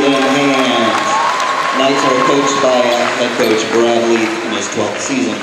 the Hands. Knights are coached by head coach Brad Leith in his 12th season.